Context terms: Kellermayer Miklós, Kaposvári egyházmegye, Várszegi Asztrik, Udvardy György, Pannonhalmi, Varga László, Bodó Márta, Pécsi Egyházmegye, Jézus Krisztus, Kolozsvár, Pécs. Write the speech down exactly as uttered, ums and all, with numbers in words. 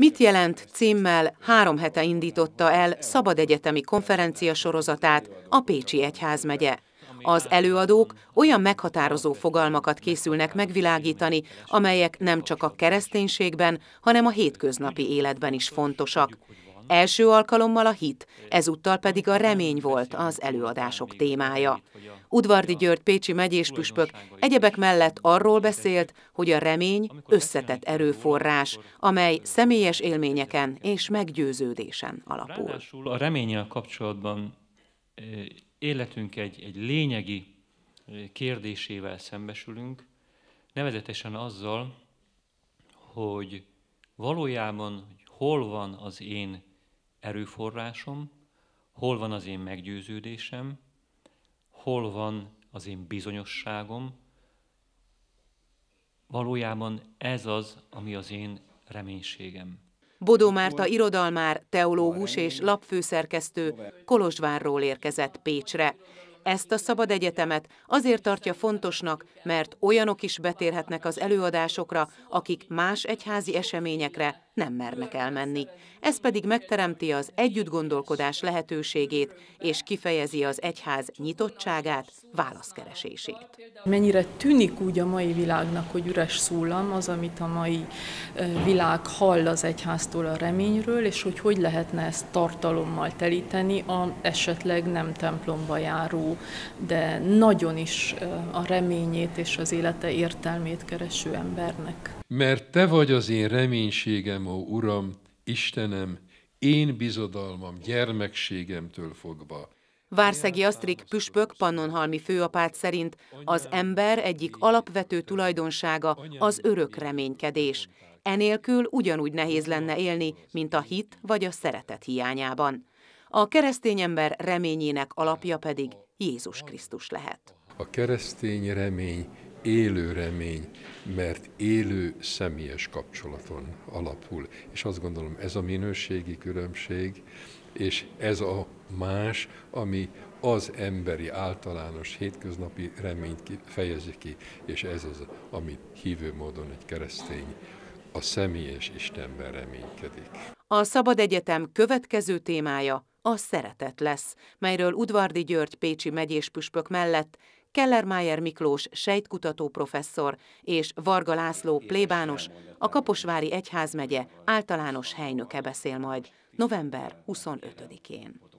Mit jelent? Címmel három hete indította el szabad egyetemi konferencia sorozatát a Pécsi Egyházmegye. Az előadók olyan meghatározó fogalmakat készülnek megvilágítani, amelyek nem csak a kereszténységben, hanem a hétköznapi életben is fontosak. Első alkalommal a hit, ezúttal pedig a remény volt az előadások témája. Udvardy György pécsi megyéspüspök egyebek mellett arról beszélt, hogy a remény összetett erőforrás, amely személyes élményeken és meggyőződésen alapul. Ráadásul a reménnyel kapcsolatban életünk egy, egy lényegi kérdésével szembesülünk, nevezetesen azzal, hogy valójában hol van az én erőforrásom, hol van az én meggyőződésem, hol van az én bizonyosságom. Valójában ez az, ami az én reménységem. Bodó Márta irodalmár, teológus és lapfőszerkesztő Kolozsvárról érkezett Pécsre. Ezt a szabad egyetemet azért tartja fontosnak, mert olyanok is betérhetnek az előadásokra, akik más egyházi eseményekre nem mernek elmenni. Ez pedig megteremti az együttgondolkodás lehetőségét, és kifejezi az egyház nyitottságát, válaszkeresését. Mennyire tűnik úgy a mai világnak, hogy üres szólam az, amit a mai világ hall az egyháztól a reményről, és hogy hogy lehetne ezt tartalommal telíteni a esetleg nem templomba járó, de nagyon is a reményét és az élete értelmét kereső embernek. Mert te vagy az én reménységem, ó Uram, Istenem, én bizodalmam gyermekségemtől fogva. Várszegi Asztrik püspök pannonhalmi főapát szerint az ember egyik alapvető tulajdonsága az örök reménykedés. Enélkül ugyanúgy nehéz lenne élni, mint a hit vagy a szeretet hiányában. A keresztény ember reményének alapja pedig Jézus Krisztus lehet. A keresztény remény élő remény, mert élő személyes kapcsolaton alapul. És azt gondolom, ez a minőségi különbség, és ez a más, ami az emberi általános hétköznapi reményt fejezi ki, és ez az, amit hívő módon egy keresztény a személyes Istenben reménykedik. A Szabad Egyetem következő témája a szeretet lesz, melyről Udvardy György pécsi megyéspüspök mellett Kellermayer Miklós sejtkutató professzor és Varga László plébános, a Kaposvári Egyházmegye általános helynöke beszél majd november huszonötödikén.